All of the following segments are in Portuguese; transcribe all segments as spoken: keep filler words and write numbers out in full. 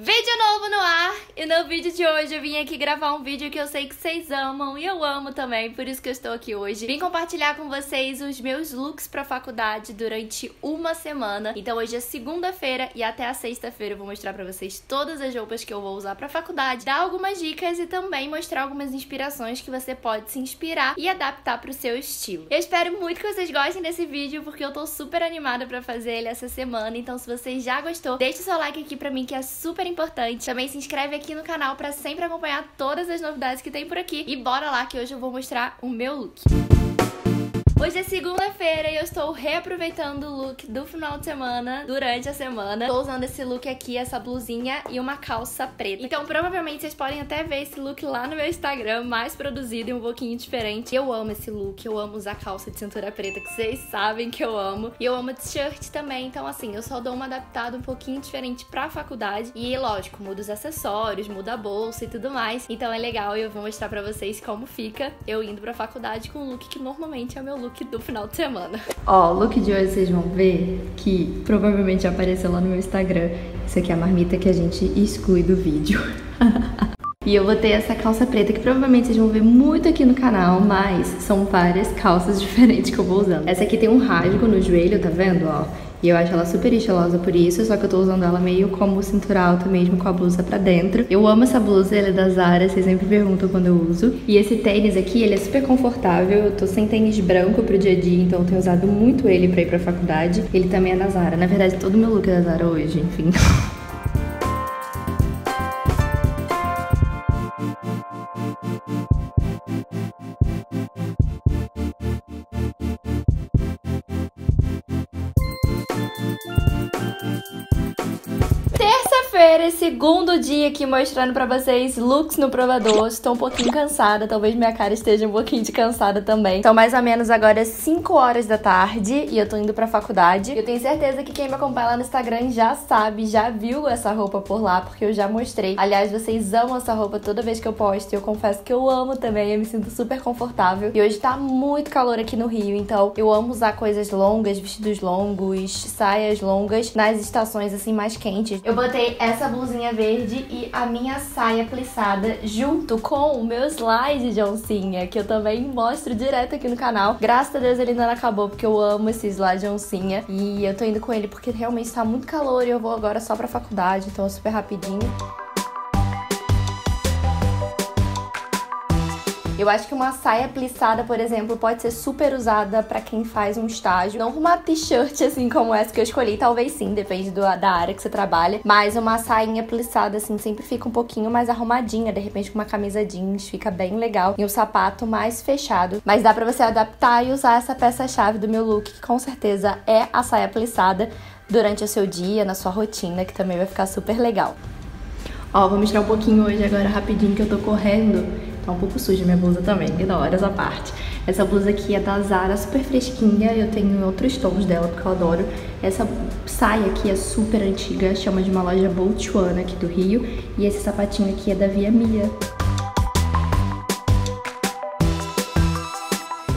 Vídeo novo no ar, e no vídeo de hoje eu vim aqui gravar um vídeo que eu sei que vocês amam e eu amo também, por isso que eu estou aqui hoje. Vim compartilhar com vocês os meus looks pra faculdade durante uma semana. Então hoje é segunda-feira e até a sexta-feira eu vou mostrar pra vocês todas as roupas que eu vou usar pra faculdade, dar algumas dicas e também mostrar algumas inspirações que você pode se inspirar e adaptar pro seu estilo. Eu espero muito que vocês gostem desse vídeo, porque eu tô super animada pra fazer ele essa semana. Então se você já gostou, deixa o seu like aqui pra mim, que é super importante. Também se inscreve aqui no canal pra sempre acompanhar todas as novidades que tem por aqui. E bora lá que hoje eu vou mostrar o meu look. Hoje é segunda-feira e eu estou reaproveitando o look do final de semana durante a semana. Estou usando esse look aqui, essa blusinha e uma calça preta. Então provavelmente vocês podem até ver esse look lá no meu Instagram, mais produzido e um pouquinho diferente. Eu amo esse look, eu amo usar calça de cintura preta, que vocês sabem que eu amo. E eu amo t-shirt também, então assim, eu só dou uma adaptada um pouquinho diferente pra faculdade. E lógico, mudo os acessórios, muda a bolsa e tudo mais. Então é legal e eu vou mostrar pra vocês como fica eu indo pra faculdade com um look que normalmente é o meu look do final de semana. Ó, o look de hoje vocês vão ver que provavelmente já apareceu lá no meu Instagram. Isso aqui é a marmita que a gente exclui do vídeo. E eu botei essa calça preta, que provavelmente vocês vão ver muito aqui no canal, mas são várias calças diferentes que eu vou usando. Essa aqui tem um rasgo no joelho, tá vendo, ó? E eu acho ela super estilosa por isso, só que eu tô usando ela meio como cintura alta mesmo, com a blusa pra dentro. Eu amo essa blusa, ela é da Zara, vocês sempre perguntam quando eu uso. E esse tênis aqui, ele é super confortável, eu tô sem tênis branco pro dia a dia, então eu tenho usado muito ele pra ir pra faculdade. Ele também é da Zara, na verdade todo meu look é da Zara hoje, enfim... Terça-feira, segundo dia aqui mostrando pra vocês looks no provador. Estou um pouquinho cansada, talvez minha cara esteja um pouquinho de cansada também. Então mais ou menos agora é cinco horas da tarde e eu tô indo pra faculdade. Eu tenho certeza que quem me acompanha lá no Instagram já sabe, já viu essa roupa por lá, porque eu já mostrei. Aliás, vocês amam essa roupa toda vez que eu posto, eu confesso que eu amo também, eu me sinto super confortável. E hoje tá muito calor aqui no Rio, então eu amo usar coisas longas, vestidos longos, saias longas, nas estações assim mais quentes. Eu botei essa blusinha verde e a minha saia plissada junto com o meu slide de oncinha, que eu também mostro direto aqui no canal. Graças a Deus ele ainda não acabou, porque eu amo esse slide de oncinha. E eu tô indo com ele porque realmente tá muito calor e eu vou agora só pra faculdade, então é super rapidinho. Eu acho que uma saia plissada, por exemplo, pode ser super usada pra quem faz um estágio. Não uma t-shirt assim como essa que eu escolhi, talvez sim, depende do, da área que você trabalha. Mas uma sainha plissada assim sempre fica um pouquinho mais arrumadinha, de repente com uma camisa jeans fica bem legal. E um sapato mais fechado. Mas dá pra você adaptar e usar essa peça-chave do meu look, que com certeza é a saia plissada, durante o seu dia, na sua rotina, que também vai ficar super legal. Ó, vou mostrar um pouquinho hoje agora rapidinho que eu tô correndo. Tá um pouco suja minha blusa também, que da hora essa parte. Essa blusa aqui é da Zara, super fresquinha, eu tenho outros tons dela porque eu adoro. Essa saia aqui é super antiga, chama de uma loja Boutuana aqui do Rio. E esse sapatinho aqui é da Via Mia.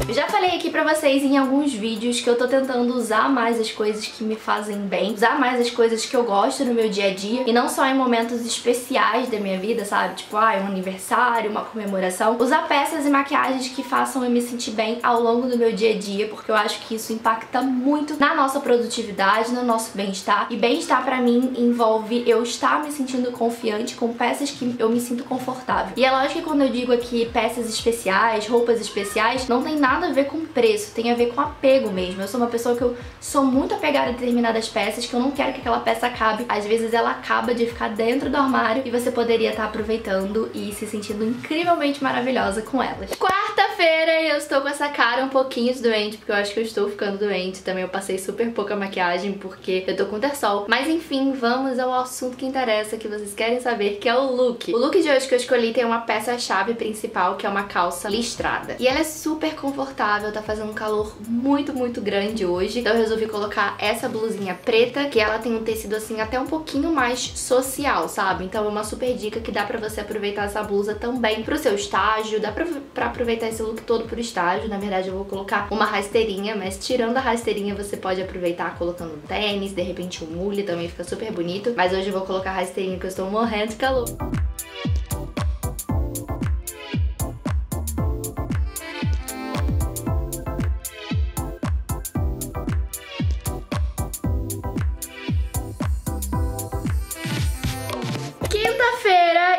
Eu já falei aqui pra vocês em alguns vídeos que eu tô tentando usar mais as coisas que me fazem bem, usar mais as coisas que eu gosto no meu dia a dia, e não só em momentos especiais da minha vida, sabe? Tipo, ah, um aniversário, uma comemoração. Usar peças e maquiagens que façam eu me sentir bem ao longo do meu dia a dia, porque eu acho que isso impacta muito na nossa produtividade, no nosso bem-estar. E bem-estar pra mim envolve eu estar me sentindo confiante com peças que eu me sinto confortável. E é lógico que quando eu digo aqui peças especiais, roupas especiais, não tem nada a ver com preço, tem a ver com apego mesmo. Eu sou uma pessoa que eu sou muito apegada a determinadas peças, que eu não quero que aquela peça acabe. Às vezes ela acaba de ficar dentro do armário e você poderia estar aproveitando e se sentindo incrivelmente maravilhosa com elas. Quarta-feira eu estou com essa cara um pouquinho de doente, porque eu acho que eu estou ficando doente. Também eu passei super pouca maquiagem porque eu tô com terçol. Mas enfim, vamos ao assunto que interessa, que vocês querem saber, que é o look. O look de hoje que eu escolhi tem uma peça-chave principal, que é uma calça listrada. E ela é super confortável, tá fazendo fazendo um calor muito, muito grande hoje. Então eu resolvi colocar essa blusinha preta, que ela tem um tecido assim até um pouquinho mais social, sabe? Então é uma super dica que dá pra você aproveitar essa blusa também pro seu estágio. Dá pra, pra aproveitar esse look todo pro estágio. Na verdade eu vou colocar uma rasteirinha, mas tirando a rasteirinha você pode aproveitar colocando um tênis, de repente um mule também fica super bonito. Mas hoje eu vou colocar a rasteirinha que eu estou morrendo de calor.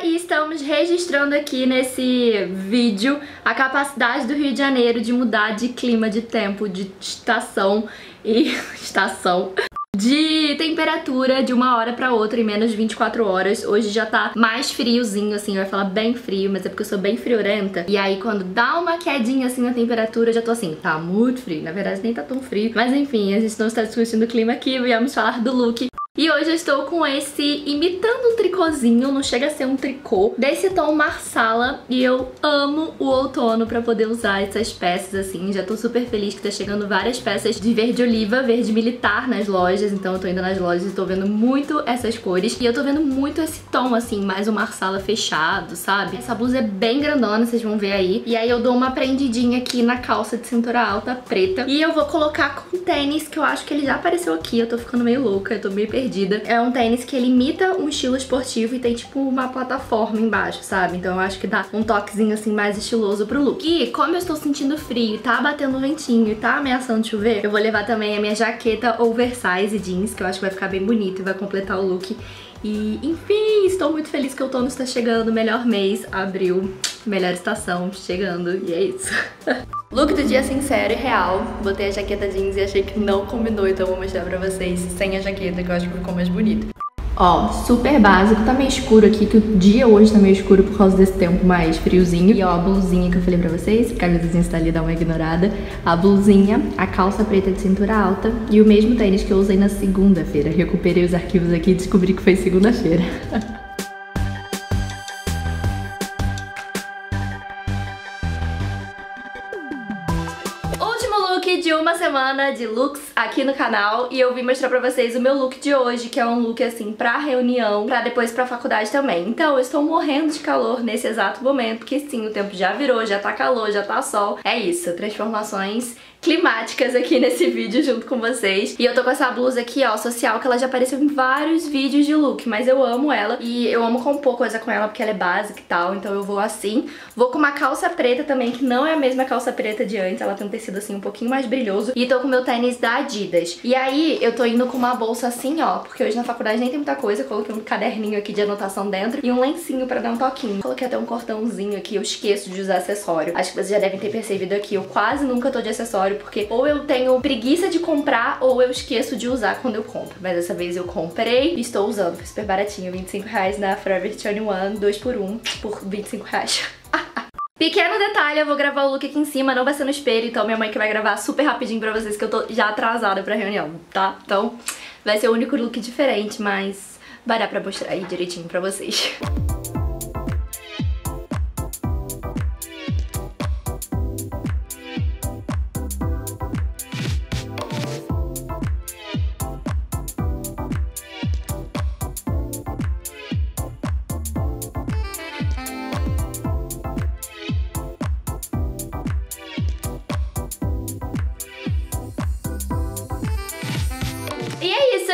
E estamos registrando aqui nesse vídeo a capacidade do Rio de Janeiro de mudar de clima, de tempo, de estação e... estação... de temperatura de uma hora pra outra em menos de vinte e quatro horas. Hoje já tá mais friozinho, assim, eu ia falar bem frio, mas é porque eu sou bem friorenta. E aí quando dá uma quedinha, assim, na temperatura, eu já tô assim, tá muito frio. Na verdade nem tá tão frio, mas enfim, a gente não está discutindo o clima aqui, viemos falar do look. E hoje eu estou com esse, imitando um tricôzinho, não chega a ser um tricô, desse tom Marsala, e eu amo o outono pra poder usar essas peças, assim, já tô super feliz que tá chegando várias peças de verde oliva, verde militar nas lojas, então eu tô indo nas lojas e tô vendo muito essas cores, e eu tô vendo muito esse tom, assim, mais um Marsala fechado, sabe? Essa blusa é bem grandona, vocês vão ver aí, e aí eu dou uma prendidinha aqui na calça de cintura alta preta, e eu vou colocar com tênis, que eu acho que ele já apareceu aqui, eu tô ficando meio louca, eu tô meio perdida. É um tênis que ele imita um estilo esportivo e tem tipo uma plataforma embaixo, sabe? Então eu acho que dá um toquezinho assim mais estiloso pro look. E como eu estou sentindo frio, tá batendo ventinho e tá ameaçando chover, eu vou levar também a minha jaqueta oversize jeans, que eu acho que vai ficar bem bonito e vai completar o look. E enfim, estou muito feliz que o outono está chegando, melhor mês, abril, melhor estação chegando, e é isso. Look do dia sincero e real, botei a jaqueta jeans e achei que não combinou, então eu vou mostrar pra vocês sem a jaqueta, que eu acho que ficou mais bonito. Ó, super básico, tá meio escuro aqui, que o dia hoje tá meio escuro por causa desse tempo mais friozinho. E ó, a blusinha que eu falei pra vocês, porque a camisazinha tá ali, dá uma ignorada. A blusinha, a calça preta de cintura alta e o mesmo tênis que eu usei na segunda-feira. Recuperei os arquivos aqui e descobri que foi segunda-feira. De uma semana de looks aqui no canal, e eu vim mostrar pra vocês o meu look de hoje, que é um look assim pra reunião, pra depois pra faculdade também. Então eu estou morrendo de calor nesse exato momento, que sim, o tempo já virou, já tá calor, já tá sol. É isso, transformações climáticas aqui nesse vídeo junto com vocês. E eu tô com essa blusa aqui, ó, social, que ela já apareceu em vários vídeos de look, mas eu amo ela e eu amo compor coisa com ela porque ela é básica e tal, então eu vou assim. Vou com uma calça preta também, que não é a mesma calça preta de antes, ela tem um tecido assim um pouquinho mais brilhoso, e tô com meu tênis da Adidas. E aí eu tô indo com uma bolsa assim, ó, porque hoje na faculdade nem tem muita coisa, eu coloquei um caderninho aqui de anotação dentro e um lencinho pra dar um toquinho. Coloquei até um cordãozinho aqui, eu esqueço de usar acessório. Acho que vocês já devem ter percebido aqui, eu quase nunca tô de acessório, porque ou eu tenho preguiça de comprar ou eu esqueço de usar quando eu compro. Mas dessa vez eu comprei e estou usando. Foi super baratinho, vinte e cinco reais na Forever vinte e um, dois por um, por vinte e cinco reais. Pequeno detalhe, eu vou gravar o look aqui em cima, não vai ser no espelho, então minha mãe que vai gravar super rapidinho pra vocês, que eu tô já atrasada pra reunião, tá? Então vai ser o único look diferente, mas vai dar pra mostrar aí direitinho pra vocês.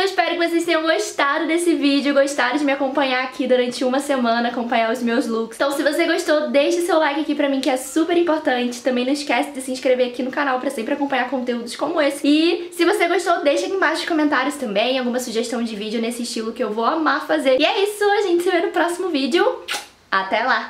Eu espero que vocês tenham gostado desse vídeo, gostaram de me acompanhar aqui durante uma semana, acompanhar os meus looks. Então se você gostou, deixe seu like aqui pra mim, que é super importante. Também não esquece de se inscrever aqui no canal pra sempre acompanhar conteúdos como esse. E se você gostou, deixa aqui embaixo nos comentários também alguma sugestão de vídeo nesse estilo que eu vou amar fazer. E é isso, a gente se vê no próximo vídeo. Até lá!